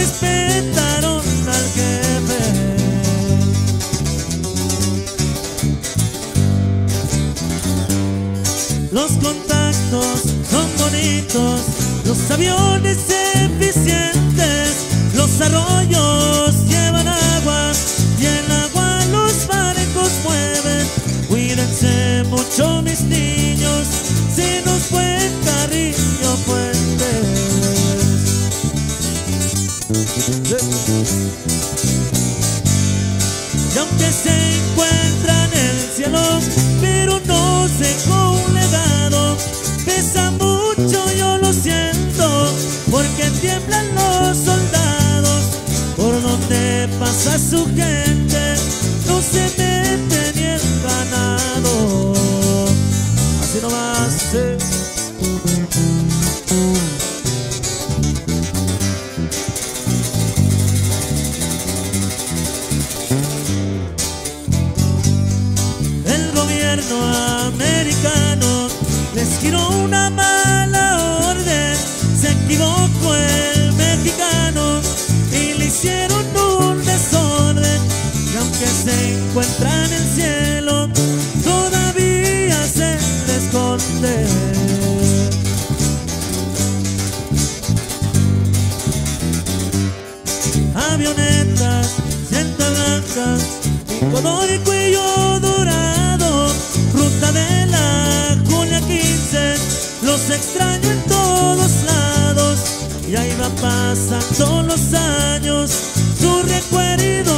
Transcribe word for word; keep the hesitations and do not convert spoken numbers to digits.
respetaron al jefe. Los contactos son bonitos, los aviones eficientes, los arroyos llevan agua y el agua los barcos mueven. Cuídense mucho, mis niños, si nos fue Carrillo Fuentes. Y aunque se encuentra en el cielo, pero nos dejó un legado. Pesa mucho, yo lo siento, porque tiemblan los soldados. Por donde pasa su gente, no se mete ni el ganado. Así nomás, sí. Americano les giró una mala orden, se equivocó el mexicano y le hicieron un desorden. Y aunque se encuentra en el cielo, todavía se le esconde. Avionetas, llantas blancas y color y cuello dorado, ruta de la Julia quince, los extraño en todos lados. Y ahí va pasando los años, su recuerdo